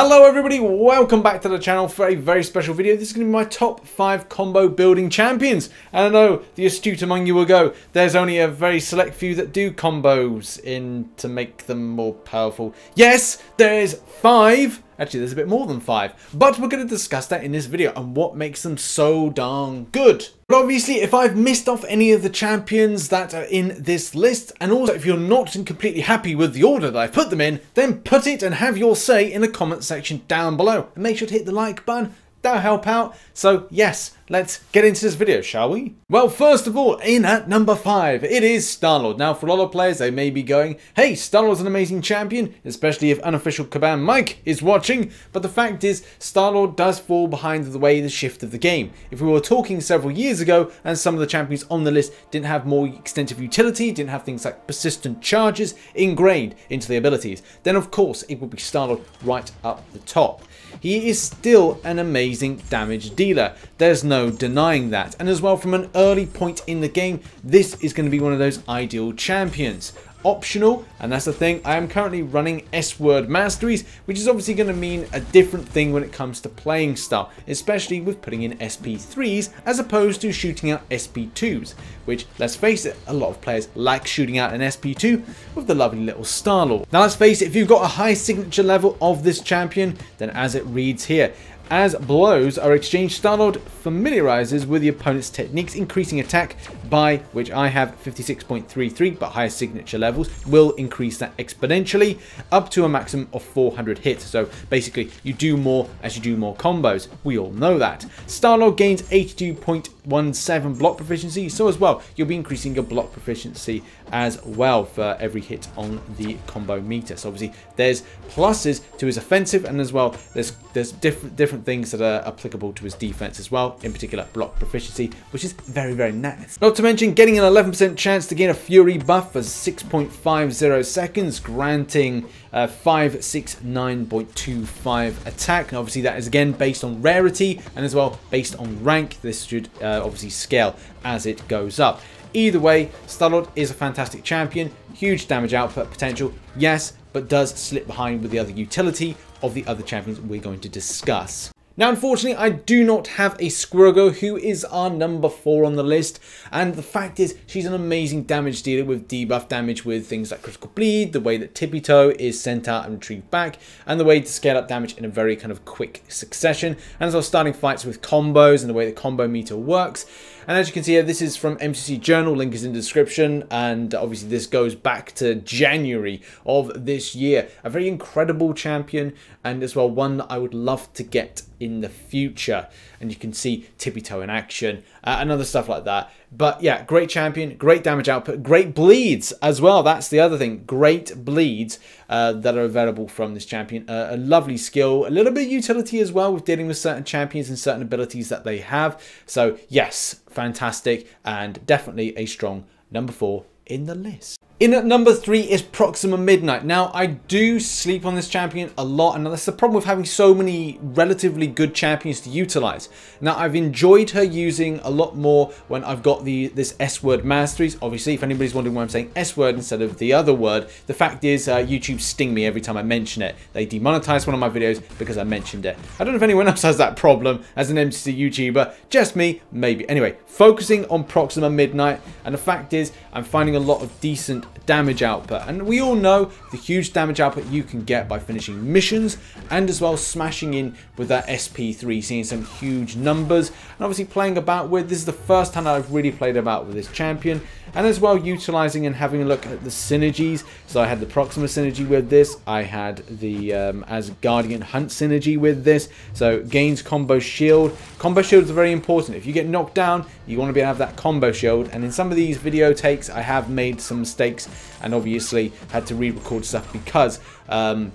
Hello everybody, welcome back to the channel for a very special video. This is going to be my top 5 combo building champions. And I know the astute among you will go, there's only a very select few that do combos in to make them more powerful. Yes, there's 5. Actually, there's a bit more than 5. But we're going to discuss that in this video and what makes them so darn good. But obviously, if I've missed off any of the champions that are in this list, and also if you're not completely happy with the order that I've put them in, then put it and have your say in the comment section down below. And make sure to hit the like button, that'll help out. So yes, let's get into this video, shall we? Well, first of all, in at number 5, it is Star-Lord. Now, for a lot of players, they may be going, hey, Star-Lord's an amazing champion, especially if unofficial Kaban Mike is watching. But the fact is, Star-Lord does fall behind the way the shift of the game. If we were talking several years ago and some of the champions on the list didn't have more extensive utility, didn't have things like persistent charges ingrained into the abilities, then of course it would be Star-Lord right up the top. He is still an amazing damage dealer. There's no denying that. And as well, from an early point in the game, this is going to be one of those ideal champions. Optional, and that's the thing, I am currently running S.W.O.R.D. masteries, which is obviously going to mean a different thing when it comes to playing style, especially with putting in SP3s as opposed to shooting out SP2s, which, let's face it, a lot of players like shooting out an SP2 with the lovely little Star-Lord. Now let's face it, if you've got a high signature level of this champion, then as it reads here, as blows are exchanged, Star-Lord familiarizes with the opponent's techniques, increasing attack by, which I have 56.33, but higher signature levels will increase that exponentially up to a maximum of 400 hits. So basically, you do more as you do more combos. We all know that. Star-Lord gains 82.17 block proficiency, so as well, you'll be increasing your block proficiency as well for every hit on the combo meter. So obviously, there's pluses to his offensive, and as well, there's different things that are applicable to his defense as well, in particular block proficiency, which is very, very nice. Not to mention getting an 11% chance to gain a Fury buff for 6.50 seconds, granting 569.25 attack. And obviously that is again based on rarity and as well based on rank. This should obviously scale as it goes up. Either way, Star-Lord is a fantastic champion, huge damage output potential, yes, but does slip behind with the other utility of the other champions we're going to discuss. Now, unfortunately, I do not have a Squirrel Girl, who is our number 4 on the list. And the fact is, she's an amazing damage dealer with debuff damage with things like critical bleed, the way that Tippy Toe is sent out and retrieved back, and the way to scale up damage in a very kind of quick succession. And as well, starting fights with combos and the way the combo meter works. And as you can see here, this is from MCC Journal, link is in the description, and obviously this goes back to January of this year. A very incredible champion, and as well one that I would love to get in the future. And you can see Tippy Toe in action and other stuff like that. But yeah, great champion, great damage output, great bleeds as well. That's the other thing, great bleeds that are available from this champion. A lovely skill, a little bit of utility as well with dealing with certain champions and certain abilities that they have. So yes, fantastic, and definitely a strong number 4 in the list. In at number 3 is Proxima Midnight. Now, I do sleep on this champion a lot, and that's the problem with having so many relatively good champions to utilize. Now, I've enjoyed her using a lot more when I've got this S.W.O.R.D. masteries. Obviously, if anybody's wondering why I'm saying S.W.O.R.D. instead of the other word, the fact is YouTube sting me every time I mention it. They demonetize one of my videos because I mentioned it. I don't know if anyone else has that problem as an MCC YouTuber. Just me, maybe. Anyway, focusing on Proxima Midnight, and the fact is I'm finding a lot of decent damage output, and we all know the huge damage output you can get by finishing missions and as well smashing in with that SP3, seeing some huge numbers and obviously playing about with. This is the first time that I've really played about with this champion, and as well utilizing and having a look at the synergies. So I had the Proxima synergy with this, I had the Asgardian Hunt synergy with this, so gains combo shield. Combo shields are very important. If you get knocked down, you want to be able to have that combo shield, and in some of these video takes I have made some mistakes and obviously had to re-record stuff because you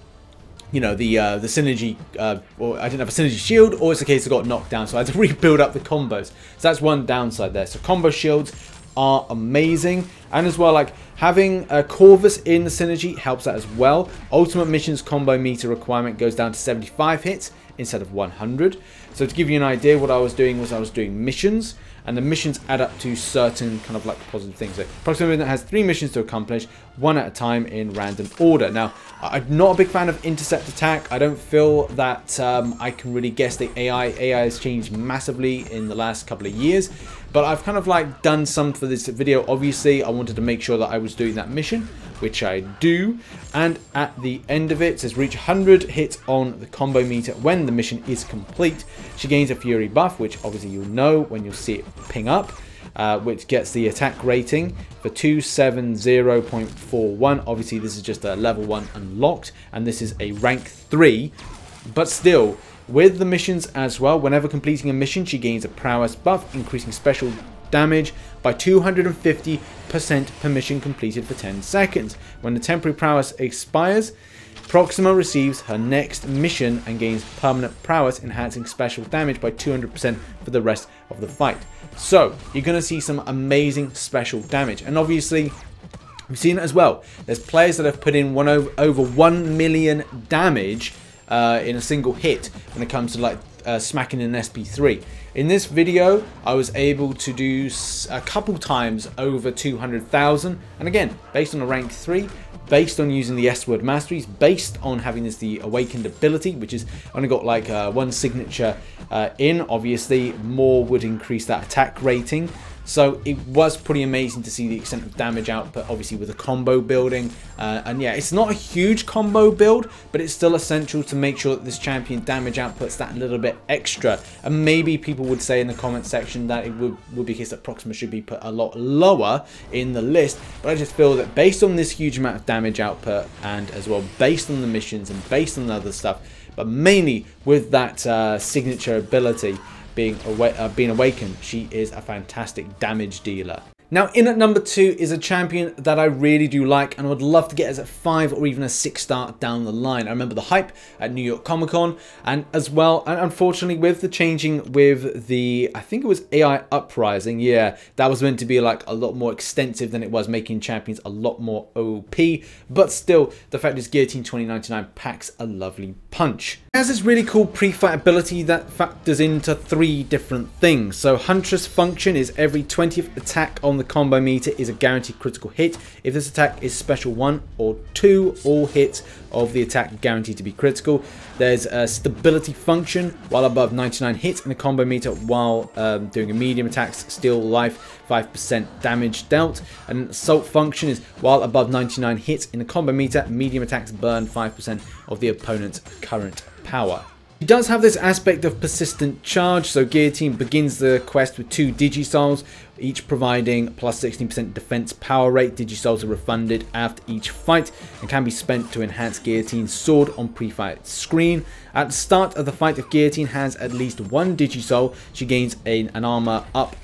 know, the synergy, or I didn't have a synergy shield, or it's the case I got knocked down, so I had to rebuild up the combos. So that's one downside there. So combo shields are amazing, And as well, like having Corvus in the synergy helps that as well. Ultimate missions combo meter requirement goes down to 75 hits instead of 100. So to give you an idea, what I was doing was I was doing missions, and the missions add up to certain kind of like positive things. So Proxima Midnight has 3 missions to accomplish, one at a time in random order. Now, I'm not a big fan of intercept attack. I don't feel that I can really guess the AI. AI has changed massively in the last couple of years, but I've kind of like done some for this video. Obviously, I wanted to make sure that I was doing that mission, which I do. And at the end of it, it says reach 100 hits on the combo meter when the mission is complete. She gains a Fury buff, which obviously you'll know when you'll see it ping up, which gets the attack rating for 270.41. Obviously, this is just a level 1 unlocked, and this is a rank 3. But still, with the missions as well, whenever completing a mission, she gains a prowess buff, increasing special damage by 250% per mission completed for 10 seconds. When the temporary prowess expires, Proxima receives her next mission and gains permanent prowess, enhancing special damage by 200% for the rest of the fight. So you're going to see some amazing special damage. And obviously, we've seen it as well. There's players that have put in over 1 million damage in a single hit when it comes to like smacking an SP3. In this video, I was able to do a couple times over 200,000. And again, based on a rank 3, based on using the S-Word masteries, based on having this the awakened ability, which is only got like 1 signature in. Obviously, more would increase that attack rating. So it was pretty amazing to see the extent of damage output, obviously with a combo building. And yeah, it's not a huge combo build, but it's still essential to make sure that this champion damage outputs that little bit extra. And maybe people would say in the comment section that it would be a case that Proxima should be put a lot lower in the list. But I just feel that based on this huge amount of damage output, and as well based on the missions and based on the other stuff, but mainly with that signature ability, being awakened, she is a fantastic damage dealer. Now, in at number 2 is a champion that I really do like and would love to get as a 5 or even a 6-star down the line. I remember the hype at New York Comic-Con, and as well, and unfortunately with the changing with the, I think it was AI Uprising, yeah, that was meant to be like a lot more extensive than it was, making champions a lot more OP, but still, the fact is Guillotine 2099 packs a lovely punch. It has this really cool pre-fight ability that factors into 3 different things. So Huntress function is every 20th attack on the combo meter is a guaranteed critical hit. If this attack is special 1 or 2, all hits of the attack guaranteed to be critical. There's a stability function, while above 99 hits in a combo meter while doing a medium attacks, steal life, 5% damage dealt. And assault function is while above 99 hits in a combo meter, medium attacks burn 5% of the opponent's current power. She does have this aspect of persistent charge, so Guillotine begins the quest with 2 digisols, each providing plus 16% defense power rate. Digisols are refunded after each fight and can be spent to enhance Guillotine's sword on pre-fight screen. At the start of the fight, if Guillotine has at least 1 digisol, she gains an armor up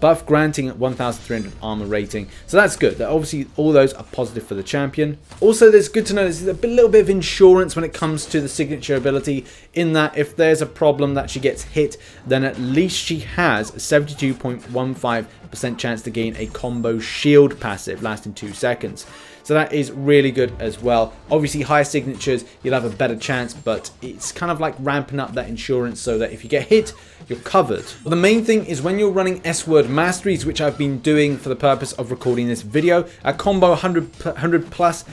buff, granting 1,300 armor rating. So that's good. That obviously, all those are positive for the champion. Also, there's good to know there's a little bit of insurance when it comes to the signature ability, in that if there's a problem that she gets hit, then at least she has 72.15% chance to gain a combo shield passive lasting 2 seconds. So that is really good as well. Obviously, higher signatures, you'll have a better chance, but it's kind of like ramping up that insurance so that if you get hit, you're covered. But the main thing is when you're running S-Word masteries, which I've been doing for the purpose of recording this video, a combo 100 plus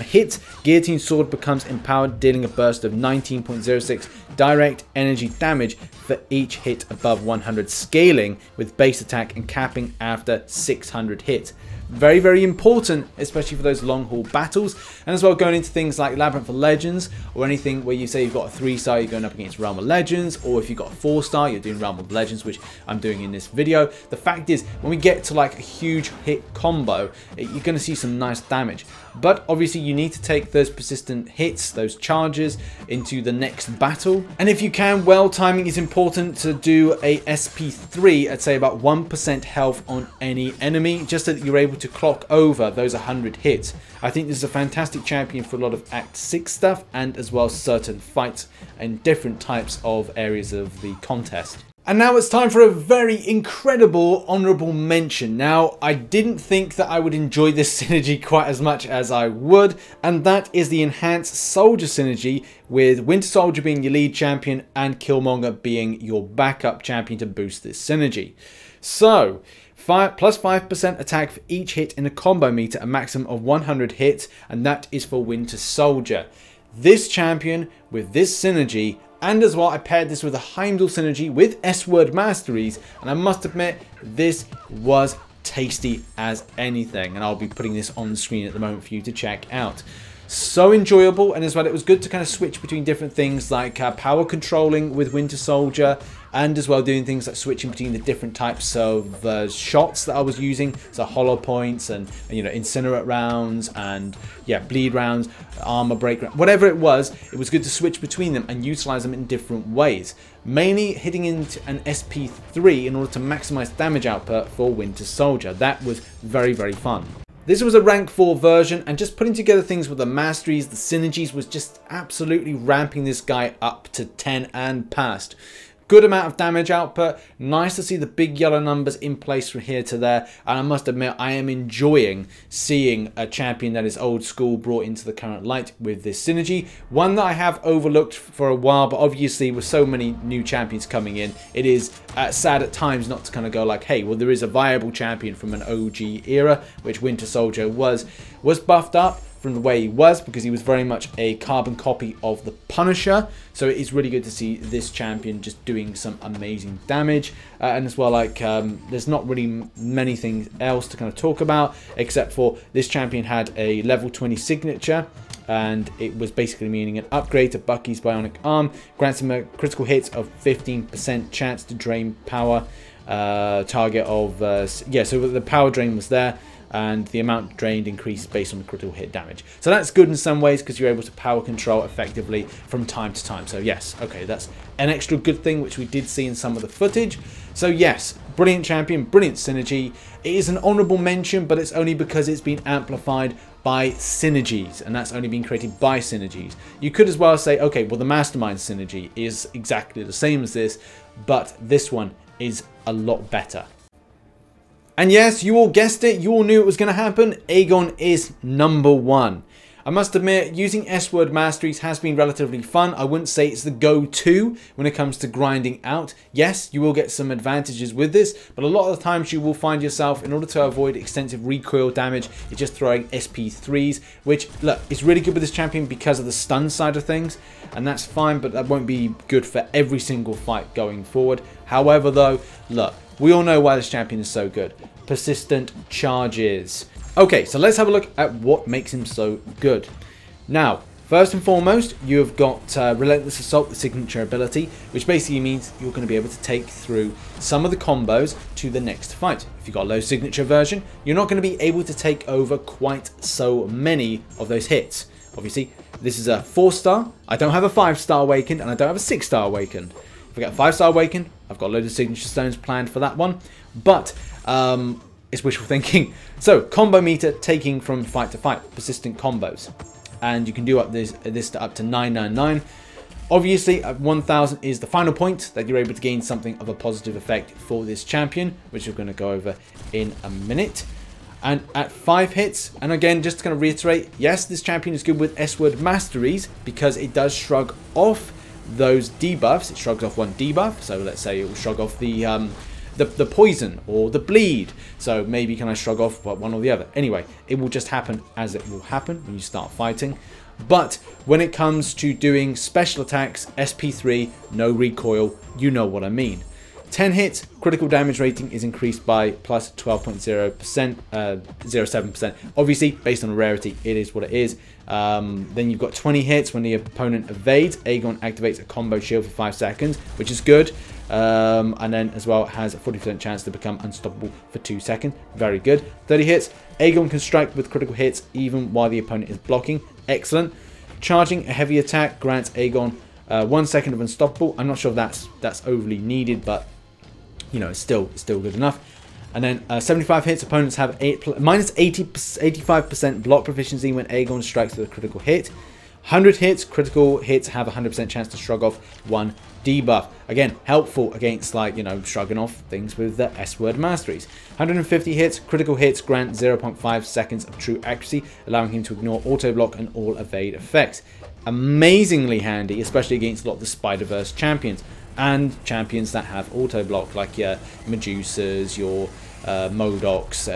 hit, Guillotine Sword becomes empowered, dealing a burst of 19.06 direct energy damage for each hit above 100, scaling with base attack and capping after 600 hits. Very, very important, especially for those long-haul battles. And as well, going into things like Labyrinth of Legends or anything where you say you've got a 3-star, you're going up against Realm of Legends, or if you've got a 4-star, you're doing Realm of Legends, which I'm doing in this video. The fact is, when we get to like a huge hit combo, you're going to see some nice damage. But obviously, you need to take those persistent hits, those charges, into the next battle. And if you can, well, timing is important to do a SP3 at, say, about 1% health on any enemy, just so that you're able to clock over those 100 hits. I think this is a fantastic champion for a lot of Act 6 stuff, and as well certain fights in different types of areas of the contest. And now it's time for a very incredible honourable mention. Now, I didn't think that I would enjoy this synergy quite as much as I would, and that is the Enhanced Soldier synergy, with Winter Soldier being your lead champion and Killmonger being your backup champion to boost this synergy. So, plus 5% attack for each hit in a combo meter, a maximum of 100 hits, and that is for Winter Soldier. This champion, with this synergy, and as well, I paired this with a Heimdall synergy with S.W.O.R.D. masteries, and I must admit, this was tasty as anything, and I'll be putting this on the screen at the moment for you to check out. So enjoyable, and as well, it was good to kind of switch between different things like power controlling with Winter Soldier, and as well doing things like switching between the different types of shots that I was using, so hollow points and you know, incinerate rounds and yeah, bleed rounds, armor break rounds, whatever it was good to switch between them and utilize them in different ways. Mainly hitting into an SP3 in order to maximize damage output for Winter Soldier. That was very, very fun. This was a rank 4 version, and just putting together things with the masteries, the synergies, was just absolutely ramping this guy up to 10 and past. Good amount of damage output, nice to see the big yellow numbers in place from here to there, and I must admit I am enjoying seeing a champion that is old school brought into the current light with this synergy. One that I have overlooked for a while, but obviously with so many new champions coming in, it is sad at times not to kind of go like, hey, well, there is a viable champion from an OG era, which Winter Soldier was buffed up from the way he was, because he was very much a carbon copy of the Punisher. So it is really good to see this champion just doing some amazing damage. And as well, like, there's not really many things else to kind of talk about, except for this champion had a level 20 signature, and it was basically meaning an upgrade to Bucky's bionic arm, grants him a critical hit of 15% chance to drain power, target of, yeah, so the power drain was there, and the amount drained increased based on the critical hit damage. So that's good in some ways, because you're able to power control effectively from time to time. So yes, okay, that's an extra good thing, which we did see in some of the footage. So yes, brilliant champion, brilliant synergy. It is an honourable mention, but it's only because it's been amplified by synergies, and that's only been created by synergies. You could as well say, okay, well, the Mastermind synergy is exactly the same as this, but this one is a lot better. And yes, you all guessed it, you all knew it was going to happen, Ægon is number one. I must admit, using S.W.O.R.D. masteries has been relatively fun. I wouldn't say it's the go-to when it comes to grinding out. Yes, you will get some advantages with this, but a lot of the times you will find yourself, in order to avoid extensive recoil damage, you're just throwing SP3s, which, look, is really good with this champion because of the stun side of things, and that's fine, but that won't be good for every single fight going forward. However though, look, we all know why this champion is so good. Persistent charges. Okay, so let's have a look at what makes him so good. Now, first and foremost, you have got Relentless Assault, the signature ability, which basically means you're going to be able to take through some of the combos to the next fight. If you've got a low signature version, you're not going to be able to take over quite so many of those hits. Obviously, this is a 4-star. I don't have a 5-star Awakened, and I don't have a 6-star Awakened. If I get a 5-star Awakened, I've got a load of signature stones planned for that one, but it's wishful thinking. So, combo meter, taking from fight to fight, persistent combos. And you can do up this to up to 999. Obviously, at 1000 is the final point that you're able to gain something of a positive effect for this champion, which we're going to go over in a minute. And at 5 hits, and again, just to kind of reiterate, yes, this champion is good with S.W.O.R.D. masteries because it does shrug off those debuffs. It shrugs off one debuff, so let's say it will shrug off the poison or the bleed, so maybe can I shrug off one or the other. Anyway, it will just happen as it will happen when you start fighting. But when it comes to doing special attacks, SP3, no recoil, you know what I mean. 10 hits, critical damage rating is increased by plus 12.0%, 0.7%. Obviously, based on rarity, it is what it is. Then you've got 20 hits when the opponent evades. Ægon activates a combo shield for 5 seconds, which is good. And then as well, it has a 40% chance to become unstoppable for 2 seconds. Very good. 30 hits. Ægon can strike with critical hits even while the opponent is blocking. Excellent. Charging a heavy attack grants Ægon 1 second of unstoppable. I'm not sure if that's overly needed, but you know, it's still good enough. And then 75 hits, opponents have minus 85% block proficiency when Ægon strikes with a critical hit. 100 hits, critical hits have 100% chance to shrug off one debuff. Again, helpful against, like, you know, shrugging off things with the S-word masteries. 150 hits, critical hits grant 0.5 seconds of true accuracy, allowing him to ignore auto-block and all evade effects. Amazingly handy, especially against a lot of the Spider-Verse champions, and champions that have auto-block, like your Medusas, your M.O.D.O.K.s,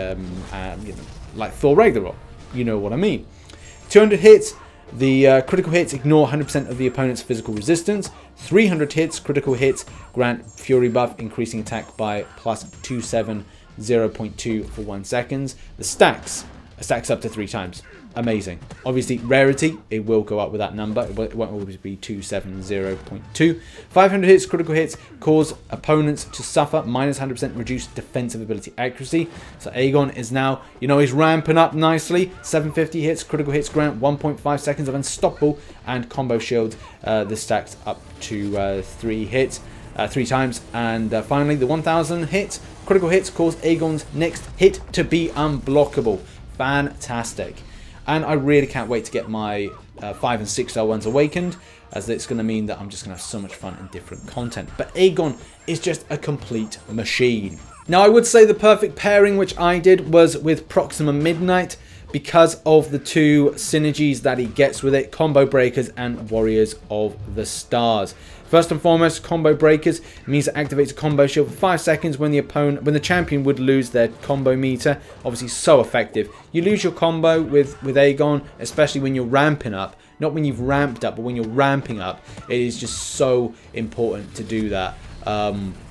you know, like Thor Ragnarok. You know what I mean. 200 hits, the critical hits ignore 100% of the opponent's physical resistance. 300 hits, critical hits grant Fury buff, increasing attack by plus 270.2 for 1 second. The stacks up to 3 times. Amazing. Obviously, rarity, it will go up with that number. It won't always be 270.2. 500 hits, critical hits cause opponents to suffer minus 100% reduced defensive ability accuracy. So Ægon is now, you know, he's ramping up nicely. 750 hits, critical hits grant 1.5 seconds of unstoppable and combo shields. This stacks up to 3 times. And finally, the 1000 hits, critical hits cause Ægon's next hit to be unblockable. Fantastic. And I really can't wait to get my 5 and 6-star ones awakened, as it's going to mean that I'm just going to have so much fun and different content. But Ægon is just a complete machine. Now, I would say the perfect pairing, which I did, was with Proxima Midnight, because of the 2 synergies that he gets with it: Combo Breakers and Warriors of the Stars. First and foremost, Combo Breakers means it activates a combo shield for 5 seconds when the champion would lose their combo meter. Obviously, so effective. You lose your combo with Ægon, especially when you're ramping up. Not when you've ramped up, but when you're ramping up. It is just so important to do that,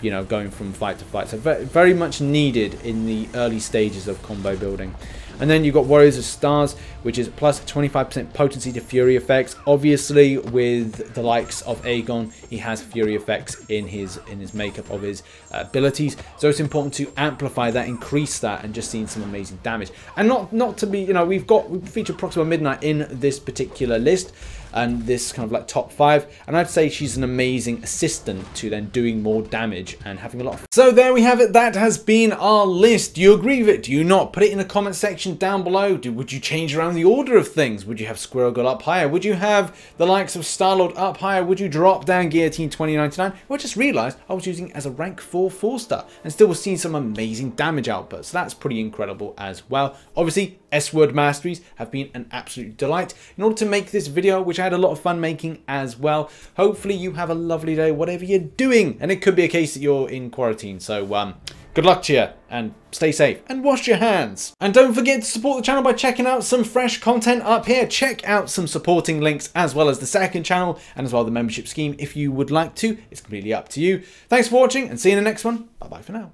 you know, going from fight to fight. So very much needed in the early stages of combo building. And then you've got Warriors of Stars, which is plus 25% potency to Fury effects. Obviously, with the likes of Ægon, he has Fury effects in his makeup of his abilities. So it's important to amplify that, increase that, and just seeing some amazing damage. And not to be, you know, we've featured Proxima Midnight in this particular list and this kind of like top 5. And I'd say she's an amazing assistant to then doing more damage and having a lot of. So there we have it. That has been our list. Do you agree with it? Do you not? Put it in the comment section down below. Would you change around the order of things? Would you have Squirrel Girl up higher? Would you have the likes of Star-Lord up higher? Would you drop down Guillotine 2099? Well, I just realised I was using it as a rank 4 4-star and still was seeing some amazing damage output. So that's pretty incredible as well. Obviously, S-word masteries have been an absolute delight. In order to make this video, which I had a lot of fun making as well, hopefully you have a lovely day, whatever you're doing. And it could be a case that you're in quarantine. So, good luck to you, and stay safe, and wash your hands. And don't forget to support the channel by checking out some fresh content up here. Check out some supporting links, as well as the second channel, and as well the membership scheme if you would like to. It's completely up to you. Thanks for watching, and see you in the next one. Bye-bye for now.